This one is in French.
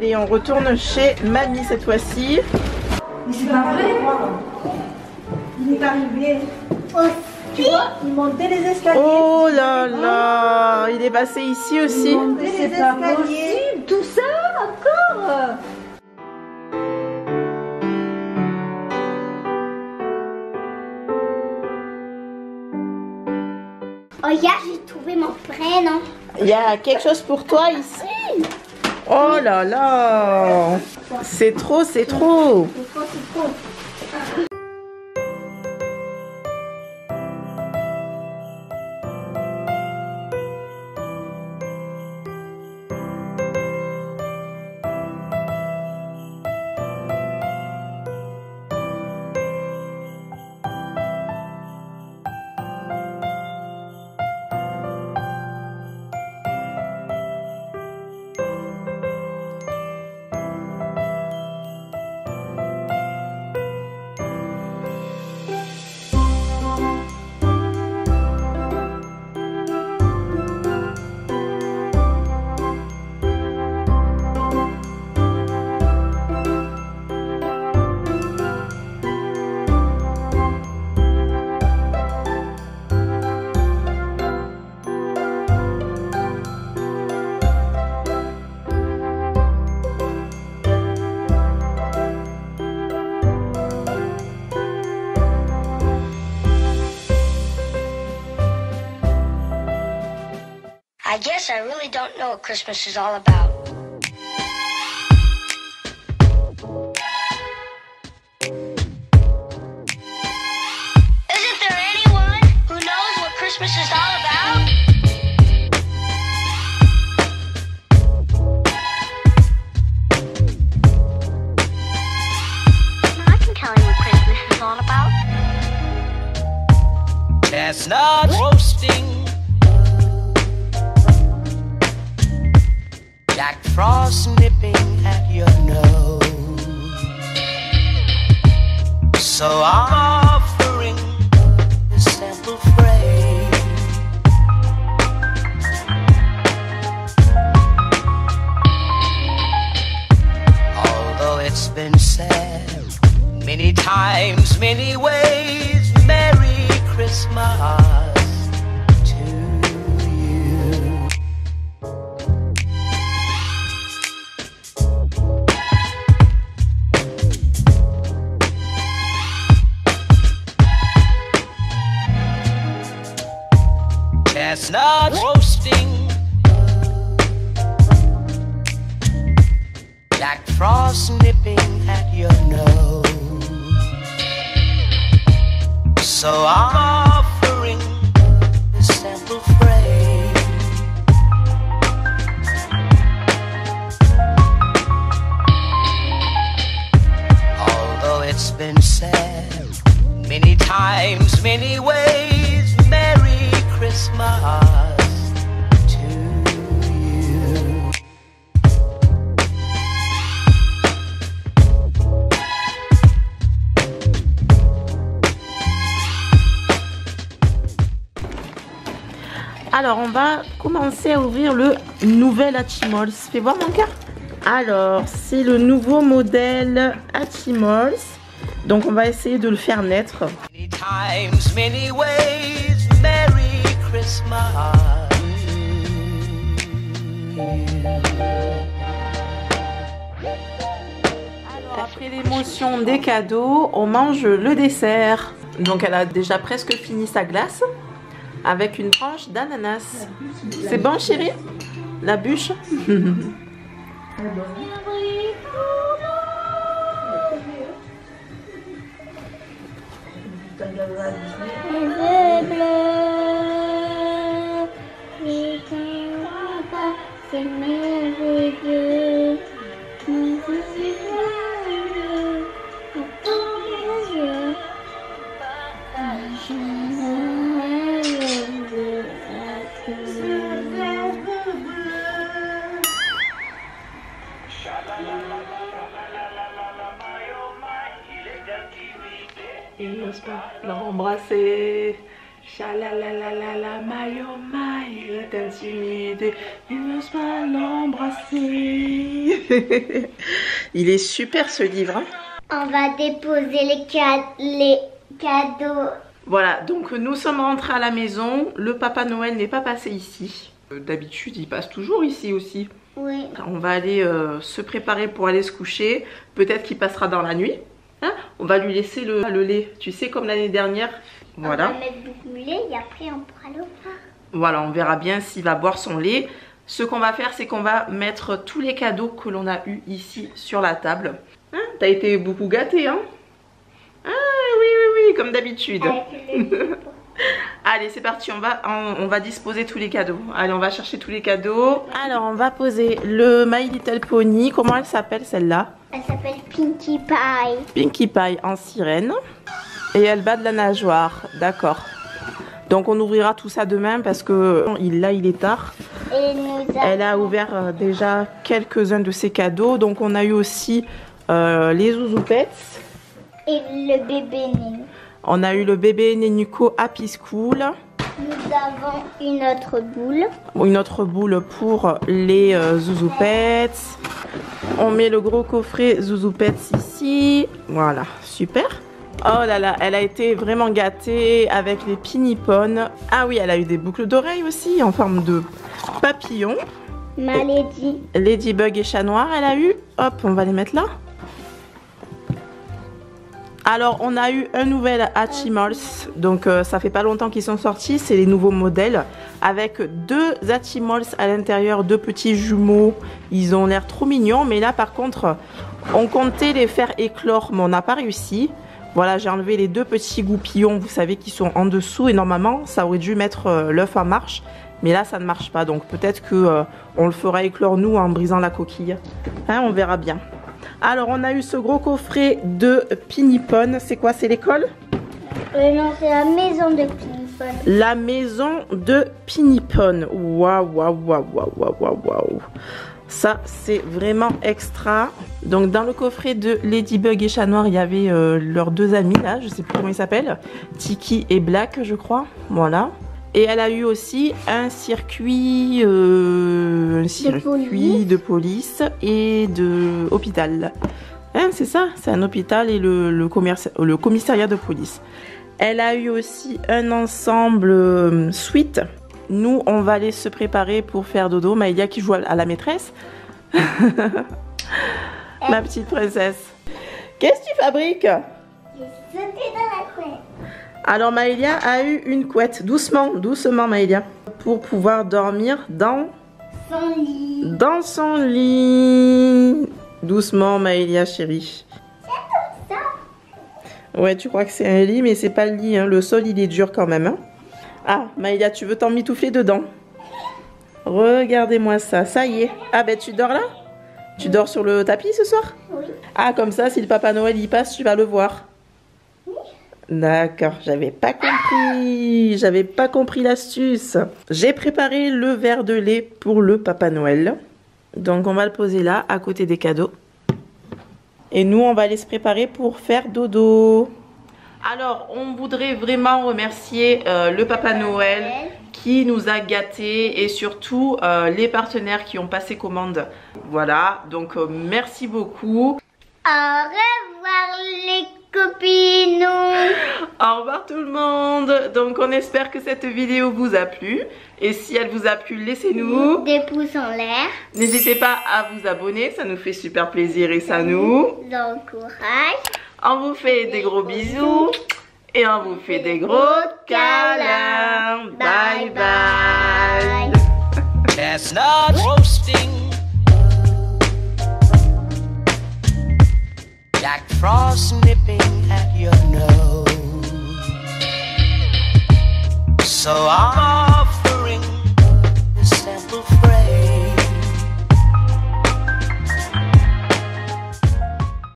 Allez, on retourne chez Mamie cette fois-ci. Mais c'est pas vrai. Il est arrivé. Oh, tu vois, il montait les escaliers. Oh là là, il est passé ici aussi. Il montait les escaliers. Tout ça encore. Oh, hier, j'ai trouvé mon prénom. Il y a quelque chose pour toi ici. Oh là là, c'est trop, c'est trop. I guess I really don't know what Christmas is all about. Isn't there anyone who knows what Christmas is all about? I can tell you what Christmas is all about. Chestnut roasting. Jack Frost nipping at your nose, so offering a simple phrase. Although it's been said many times, many ways, Merry Christmas. Chestnut roasting, Jack Frost nipping at your nose, so offering a simple phrase. Although it's been said many times, many ways, Merry Christmas to you. Alors on va commencer à ouvrir le nouvel Hatchimals. Fais voir mon cœur. Alors c'est le nouveau modèle Hatchimals. Donc on va essayer de le faire naître. Many times, many ways, Merry Christmas. Alors après l'émotion des cadeaux, on mange le dessert. Donc elle a déjà presque fini sa glace avec une tranche d'ananas. C'est bon chérie? La bûche. Et il n'ose pas l'embrasser. Cha-la-la-la-la-la, maille oh maille, je t'intimide, tu n'oses pas l'embrasser. Il est super ce livre. On va déposer les cadeaux. Voilà, donc nous sommes rentrés à la maison. Le Papa Noël n'est pas passé ici. D'habitude, il passe toujours ici aussi. Oui. On va aller se préparer pour aller se coucher. Peut-être qu'il passera dans la nuit. Hein, on va lui laisser le lait, tu sais, comme l'année dernière. Voilà. On va mettre beaucoup de lait et après on pourra le voir. Voilà, on verra bien s'il va boire son lait. Ce qu'on va faire, c'est qu'on va mettre tous les cadeaux que l'on a eu ici sur la table. Hein, t'as été beaucoup gâtée, hein? Ah oui, comme d'habitude. Allez, c'est parti, on va disposer tous les cadeaux. Allez, on va chercher tous les cadeaux. Alors, on va poser le My Little Pony. Comment elle s'appelle celle-là? Elle s'appelle Pinkie Pie. Pinkie Pie en sirène. Et elle bat de la nageoire, d'accord. Donc on ouvrira tout ça demain parce que là il est tard. Et elle a ouvert déjà quelques-uns de ses cadeaux. Donc on a eu aussi les Zhu Zhu Pets. Et le bébé Nenuco. On a eu le bébé Nenuco Happy School. Nous avons une autre boule. Une autre boule pour les Zhu Zhu Pets. On met le gros coffret Zhu Zhu Pets ici. Voilà, super. Oh là là, elle a été vraiment gâtée avec les Pinypons. Ah oui, elle a eu des boucles d'oreilles aussi en forme de papillon. Ma Lady. Ladybug et chat noir, elle a eu. Hop, on va les mettre là. Alors, on a eu un nouvel Hatchimals. Donc, ça fait pas longtemps qu'ils sont sortis. C'est les nouveaux modèles. Avec deux Hatchimals à l'intérieur, deux petits jumeaux. Ils ont l'air trop mignons. Mais là, par contre, on comptait les faire éclore, mais on n'a pas réussi. Voilà, j'ai enlevé les deux petits goupillons, vous savez, qui sont en dessous. Et normalement, ça aurait dû mettre l'œuf en marche. Mais là, ça ne marche pas. Donc, peut-être qu'on le fera éclore, nous, en brisant la coquille. Hein, on verra bien. Alors, on a eu ce gros coffret de Pinypon. C'est quoi? C'est l'école? Non, c'est la maison de Pinypon. La maison de Pinypon. Waouh, waouh, waouh, waouh, waouh, waouh. Ça, c'est vraiment extra. Donc, dans le coffret de Ladybug et Chat Noir, il y avait leurs deux amis, là. Je ne sais plus comment ils s'appellent. Tiki et Black, je crois. Voilà. Et elle a eu aussi un circuit de police et de hôpital. Hein, c'est ça, c'est un hôpital et le commissariat de police. Elle a eu aussi un ensemble suite. Nous, on va aller se préparer pour faire dodo. Maïlia qui joue à la maîtresse. Ma petite princesse. Qu'est-ce que tu fabriques? J'ai sauté dans la couette. Alors Maëlia a eu une couette, doucement, doucement Maëlia, pour pouvoir dormir dans son lit. Dans son lit. Doucement Maëlia chérie. C'est comme ça. Ouais, tu crois que c'est un lit, mais c'est pas le lit, hein. Le sol il est dur quand même. Hein. Ah Maëlia, tu veux t'emmitoufler dedans? Regardez-moi ça, ça y est. Ah ben tu dors là? Tu dors sur le tapis ce soir? Oui. Ah comme ça, si le Papa Noël y passe, tu vas le voir. D'accord, j'avais pas compris, l'astuce. J'ai préparé le verre de lait pour le Papa Noël. Donc on va le poser là, à côté des cadeaux. Et nous, on va aller se préparer pour faire dodo. Alors, on voudrait vraiment remercier le Papa Noël qui nous a gâtés et surtout les partenaires qui ont passé commande. Voilà, donc merci beaucoup. Au revoir les copines. Au revoir tout le monde. Donc on espère que cette vidéo vous a plu. Et si elle vous a plu, laissez-nous des pouces en l'air. N'hésitez pas à vous abonner, ça nous fait super plaisir et ça nous encourage. On vous fait des gros bisous. Et on vous fait des gros câlins. Bye bye. That's not roasting. Jack Frost nipping at your nose. So I